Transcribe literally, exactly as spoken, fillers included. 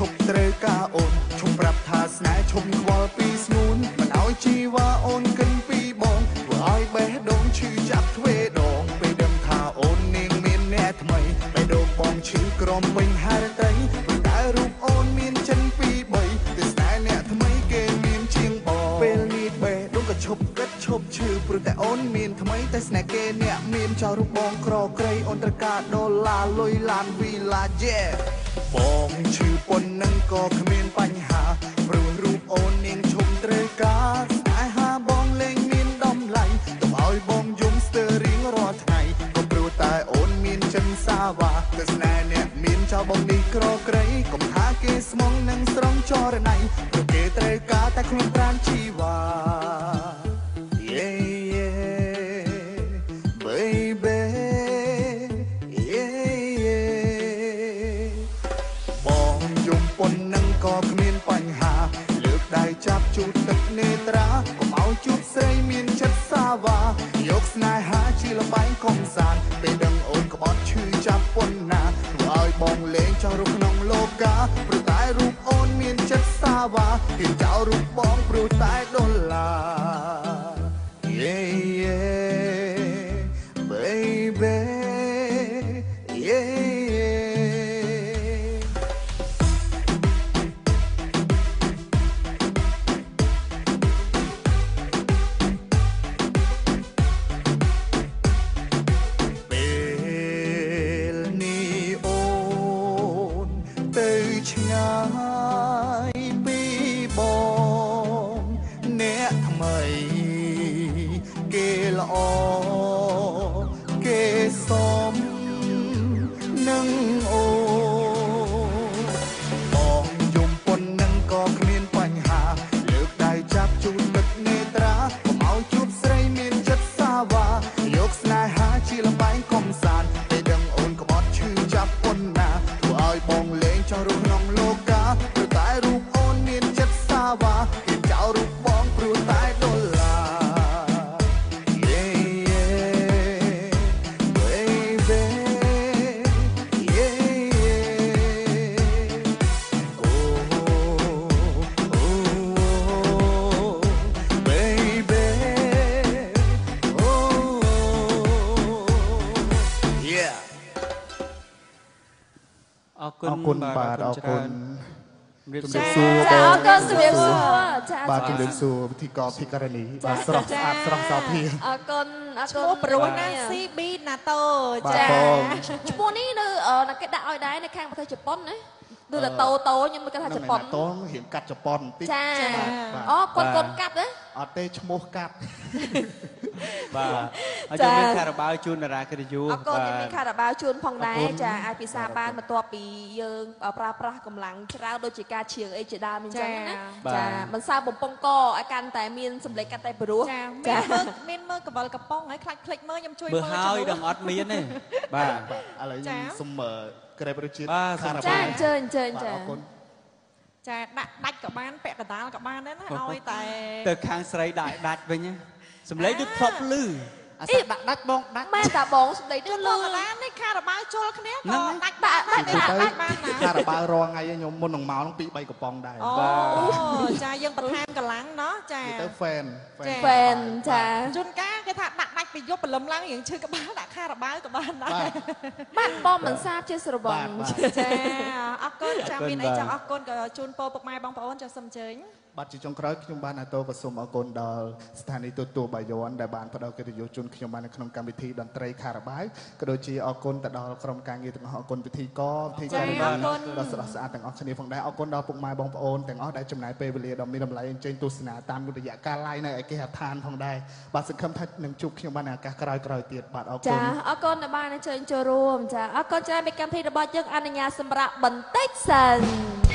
ชกเตะกาโอนชกปรับทาสนายชมควอลปีสนูนมันเอาจีวาโอนกันปีบองว่าไอ้เบะดงชื่อจับทเวดองไปเดิมทาโอนเองเมียนแน่ทำไมไปโดนปองชื่อกรมเป็นฮาร์ไตได้รูปโอนเมียนฉันปีใบแต่สนายแน่ทำไมเกมเมียนเชียงบองเป็นลีดเบะดงกระชบกระชบชื่อปรุแต่โอนเมียนทำไมแต่สนายเกมเนี่ยเมียนชาวรูปบองครอใครอนตะกาโดนลาลอยลานวีลาเย่บองชื่อปนนั่งก็ขมิ้นปัญหาหรือรูปโอนเองชมเตะกาสนายหาบองเล่งมินดอมไหลต้องเอาบองยุ่มสเตอริงรอไทยก็ปรูตายโอนมินจันซาวาแต่สนายเนี่ยมินชาวบองดีกรอไกรก็ท้าเกสมองนั่งสร้องจอระไนตัวเกเตะกาแต่คลุมร้านชีวาก็เมียนปัญหาเลือกได้จับจุดตึกเนตราก็เมาจุดเซย์เมียนชัดสาวายกสนายหาชีละใบของสารไปดังโอนก็บอดชื่อจับปนนาตัวอ้อยบองเลงเจ้ารูปน้องโลกาปลุกตายรูปโอนเมียนชัดสาวาที่เจ้ารูปบองปลุกตายโดนลาเย่เย่เบย์เบย์เย่ขอบคุณบาทขอบคุณจุดเด็กซูบาทจุดเด็กซูที่กอพิการณีบาทสลับอาบสลับสาวพี่ขอบคุณชั่วประวัตินักซีบีนาโต้จ้าชั่วนี้เลยเออนักเก็ตดาวได้ในแข่งประเทศญี่ปุ่นนะดูแต่โตโตยังไม่กระทั่งญี่ปุ่นโตเห็นกัดญี่ปุ่นติดอ๋อคนคนกัดนะอ๋อเตชโมกัดบ้าอาจจะมีคาราบาวจูนอะไรกันอยู่อ๋อก็จะมีคาราบาวจูนพองได้จะไอพิซาบ้านมาตัวปีเยิงปลาปลากำลังชราโดจิกาเฉียงเอจิดามินจังนะจ้ามันซาบุปงก็อาการแต่มีนสำเร็จการแต่ปรู้จ้ามีนเมื่อกับบอลกับป้องไอ้คลักคลิกเมื่อยำช่วยเมื่อเฮ้ยดังออดมีนนี่บ้าอะไรสมกระไรประจิตคาราบาวจ้าเจนเจนจ้าจะดัดกับบ้านแปะกระดานกับบ้านนั่นนะเอาแต่แต่คางสไลด์ดัดไปเนี่ยสำเร็จดูพร็อพลืออีบักดัดบองดัดแม่ตาบองสำเร็จดูลือร้านนี่คาราบาวโจลคันนี้ก็ดัดดัดดัดดัดดัดบ้านนะคาราบาวรอไงยังยมมนองเมาต้องปีใบกระปองได้โอ้จ้ายังประทานกระลังเนาะจ้าเตอร์แฟนแฟนจ้าจุนก้าก็ถ้าดัดดัดไปยกเป็นลำลังอย่างชื่อกระบ้าดัดคาราบาวกระบ้านได้บ้านบอมมันทราบเชื่อสระบองจ้าอักก้นจ้าวินไอจ้าอักก้นกับจุนโปปกไม้บองปอนจ้าสมเฉยบัตรจีจงคร้อยขยมบ้านอาโต้ผสมอกลดอลสถานีตัวตัวใบย้อนได้บานพอดอกระดิยจุนขยมบ้านในขนมการวิธีดนตรีคาราบายกระโดดจีอกลแต่ดอลขนมการยีต่างอกลวิธีก็ที่การบ้านดอลสะอาดแต่งออกชนิดของได้อกลดอลปุ่มไม้บองโอนแต่งออกได้จำหน่ายเปเปเลียดอมมีดำไหลเจนตุสนาตามกุฎยาการไล่ในไอเกหัดทานของได้บัตรสังคมทัดหนึ่งจุกขยมบ้านอากาศกระไรกระไรเตียดบัตรอกลจ้าอกลในบ้านในเชิญโจรวมจ้าอกลจะเป็นการที่ระบายยังอนุญาตสำหรับบันเทิง